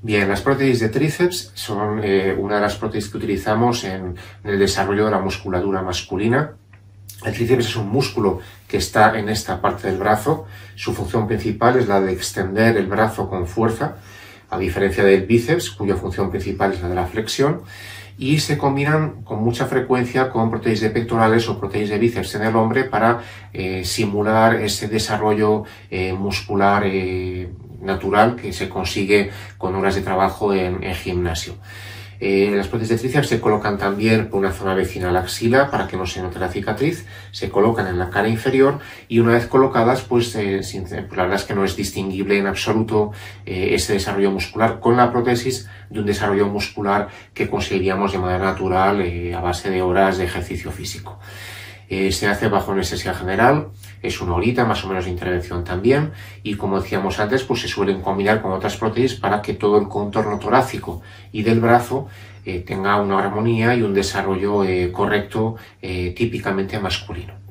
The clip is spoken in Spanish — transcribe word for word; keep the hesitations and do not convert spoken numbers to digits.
Bien, las prótesis de tríceps son eh, una de las prótesis que utilizamos en, en el desarrollo de la musculatura masculina. El tríceps es un músculo que está en esta parte del brazo. Su función principal es la de extender el brazo con fuerza, a diferencia del bíceps, cuya función principal es la de la flexión, y se combinan con mucha frecuencia con prótesis de pectorales o prótesis de bíceps en el hombre para eh, simular ese desarrollo eh, muscular eh, natural que se consigue con horas de trabajo en, en gimnasio. Eh, las prótesis de tríceps se colocan también por una zona vecina a la axila para que no se note la cicatriz, se colocan en la cara inferior y una vez colocadas, pues, eh, sin, pues la verdad es que no es distinguible en absoluto eh, ese desarrollo muscular con la prótesis de un desarrollo muscular que conseguiríamos de manera natural eh, a base de horas de ejercicio físico. Eh, se hace bajo anestesia general, es una horita más o menos de intervención también y, como decíamos antes, pues se suelen combinar con otras prótesis para que todo el contorno torácico y del brazo eh, tenga una armonía y un desarrollo eh, correcto, eh, típicamente masculino.